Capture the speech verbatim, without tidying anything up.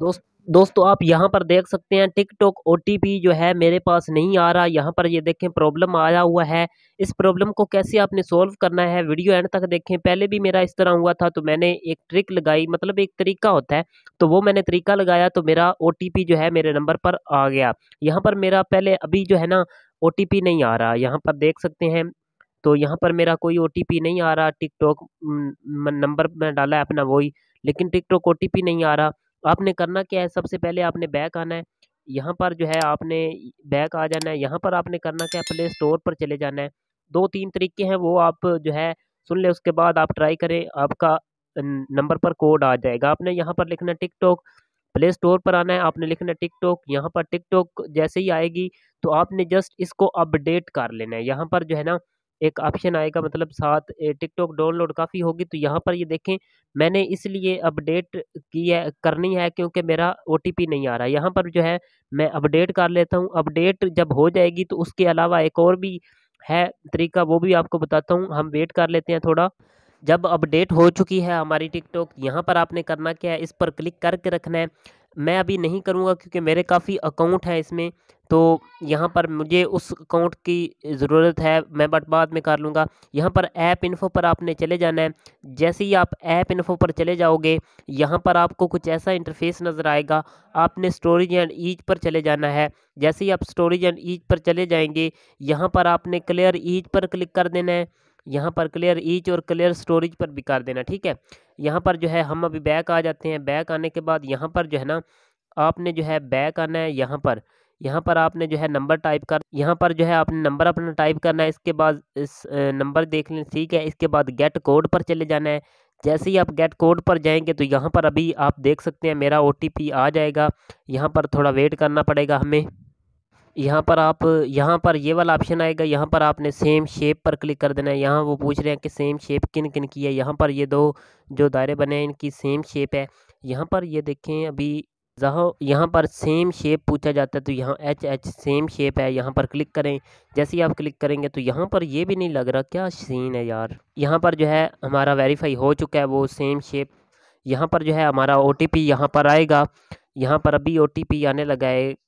दोस्त दोस्तों आप यहाँ पर देख सकते हैं टिकटॉक ओटीपी जो है मेरे पास नहीं आ रहा। यहाँ पर ये देखें प्रॉब्लम आया हुआ है। इस प्रॉब्लम को कैसे आपने सॉल्व करना है वीडियो एंड तक देखें। पहले भी मेरा इस तरह हुआ था तो मैंने एक ट्रिक लगाई, मतलब एक तरीका होता है, तो वो मैंने तरीका लगाया तो मेरा ओटीपी जो है मेरे नंबर पर आ गया। यहाँ पर मेरा पहले अभी जो है ना ओटीपी नहीं आ रहा, यहाँ पर देख सकते हैं। तो यहाँ पर मेरा कोई ओटीपी नहीं आ रहा, टिकटॉक नंबर में डाला है अपना वही, लेकिन टिकटॉक ओटीपी नहीं आ रहा। आपने करना क्या है, सबसे पहले आपने बैक आना है। यहाँ पर जो है आपने बैक आ जाना है। यहाँ पर आपने करना क्या है, प्ले स्टोर पर चले जाना है। दो तीन तरीके हैं, वो आप जो है सुन ले, उसके बाद आप ट्राई करें, आपका नंबर पर कोड आ जाएगा। आपने यहाँ पर लिखना टिकटॉक, प्ले स्टोर पर आना है, आपने लिखना टिकटॉक। यहाँ पर टिकटॉक जैसे ही आएगी तो आपने जस्ट इसको अपडेट कर लेना है। यहाँ पर जो है ना एक ऑप्शन आएगा, मतलब साथ टिकटॉक डाउनलोड काफ़ी होगी। तो यहाँ पर ये देखिए मैंने इसलिए अपडेट की है, करनी है क्योंकि मेरा ओटीपी नहीं आ रहा। यहाँ पर जो है मैं अपडेट कर लेता हूँ। अपडेट जब हो जाएगी तो उसके अलावा एक और भी है तरीका, वो भी आपको बताता हूँ। हम वेट कर लेते हैं थोड़ा। जब अपडेट हो चुकी है हमारी टिकटॉक, यहाँ पर आपने करना क्या है, इस पर क्लिक करके रखना है। मैं अभी नहीं करूँगा क्योंकि मेरे काफ़ी अकाउंट हैं इसमें, तो यहाँ पर मुझे उस अकाउंट की ज़रूरत है, मैं बट बाद में कर लूँगा। यहाँ पर ऐप इन्फो पर आपने चले जाना है। जैसे ही आप ऐप इन्फो पर चले जाओगे, यहाँ पर आपको कुछ ऐसा इंटरफेस नज़र आएगा। आपने स्टोरेज एंड ईज पर चले जाना है। जैसे ही आप स्टोरेज एंड ईज पर चले जाएंगे, यहाँ पर आपने क्लियर ईज पर क्लिक कर देना है। यहाँ पर क्लियर ईच और क्लियर स्टोरेज पर भी कर देना, ठीक है। यहाँ पर जो है हम अभी बैक आ जाते हैं। बैक आने के बाद यहाँ पर जो है ना आपने जो है बैक आना है। यहाँ पर यहाँ पर आपने जो है नंबर टाइप कर यहाँ पर जो है आपने नंबर अपना टाइप करना है। इसके बाद इस नंबर देख लें, ठीक है। इसके बाद गेट कोड पर चले जाना है। जैसे ही आप गेट कोड पर जाएंगे तो यहाँ पर अभी आप देख सकते हैं मेरा ओटीपी आ जाएगा। यहाँ पर थोड़ा वेट करना पड़ेगा हमें। यहाँ पर आप यहाँ पर ये वाला ऑप्शन आएगा। यहाँ पर आपने सेम शेप पर क्लिक कर देना है। यहाँ वो पूछ रहे हैं कि सेम शेप किन किन की है। यहाँ पर ये दो जो दायरे बने हैं इनकी सेम शेप है। यहाँ पर ये देखें अभी जहाँ यहाँ पर सेम शेप पूछा जाता है तो यहाँ एच एच सेम शेप है। यहाँ पर क्लिक करें। जैसे ही आप क्लिक करेंगे तो यहाँ पर ये भी नहीं लग रहा, क्या सीन है यार। यहाँ पर जो है हमारा वेरीफाई हो चुका है वो सेम शेप। यहाँ पर जो है हमारा ओ टी पी यहाँ पर आएगा। यहाँ पर अभी ओ टी पी आने लगा है।